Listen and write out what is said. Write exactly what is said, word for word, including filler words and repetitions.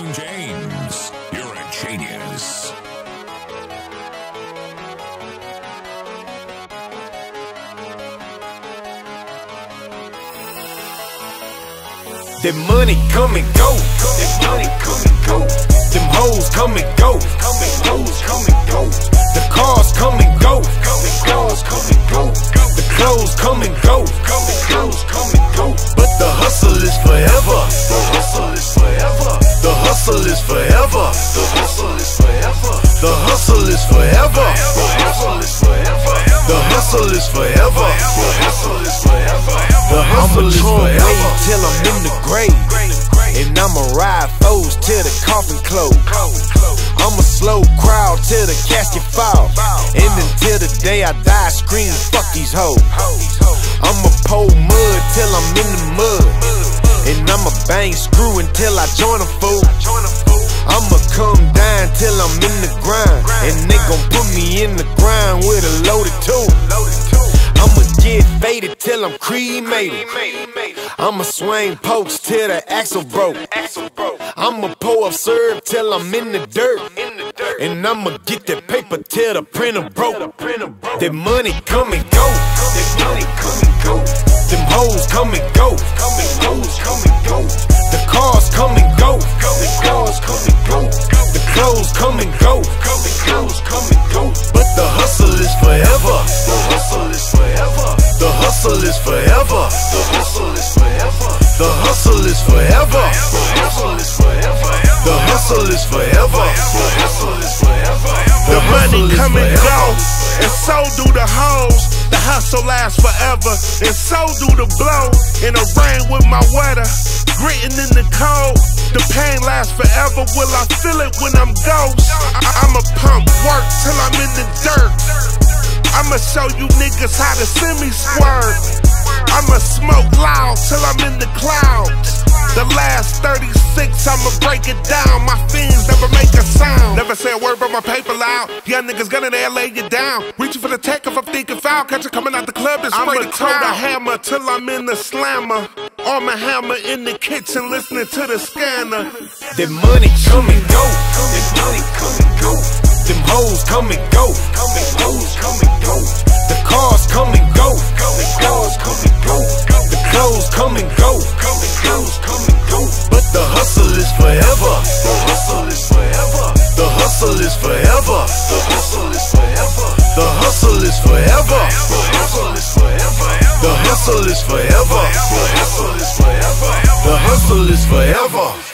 William James. You're a genius. That money come and go. That money come and go. Them hoes come and go. Them hoes come and go. The cars come and go. The cars come and go. The clothes come and go. The clothes come and go. But the hustle is forever. The hustle is forever. The hustle is forever. The hustle is forever. The hustle is forever. The hustle is forever. The hustle is forever. The hustle is forever. The hustle is forever. Till I'm in the grave, and I'ma ride foes till the coffin close. I'ma slow crowd till the casket fall, and until the day I die, scream fuck these hoes. I'ma pour mud till I'm in the mud, and I'ma bang screw until I join a fool. I'ma come down till I'm in the grind, and they gon' put me in the grind with a loaded tool. I'ma get faded till I'm cremated. I'ma swing pokes till the axle broke. I'ma pour up syrup till I'm in the dirt, and I'ma get that paper till the printer broke. That money come and go. That money come and go. Them hoes come and go. Them hoes come and go. The cars come and go. The cars come and go. The clothes come and go. The clothes come and go. But the hustle is forever. The hustle is forever. The hustle is forever. The hustle is forever. The hustle is forever. The hustle is forever. The hustle is forever. The hustle is forever. The money come and go, and so do the hoes. The hustle lasts forever, and so do the blow. In the rain with my weather, gritting in the cold. The pain lasts forever. Will I feel it when I'm ghost? I I'ma pump work till I'm in the dirt. I'ma show you niggas how to semi swerve. I'ma smoke loud till I'm in the clouds. The last thirty-six, I'ma break it down. My fiends never make a sound. Never say a word but my paper loud. Young niggas gunning there, lay you down. Reaching for the tech if I'm thinking foul. Catch you coming out the club and spray the crowd. I'ma tote a hammer till I'm in the slammer. On my hammer in the kitchen listening to the scanner. That money come and go. That money come and go. Them hoes come and go. Them hoes come and go. The cars come and go. The cars come and go. The clothes come and go. The clothes come and go. But the hustle is forever. The hustle is forever. The hustle is forever. The hustle is forever. The hustle is forever. The hustle is forever. The hustle is forever. The hustle is forever. The hustle is forever.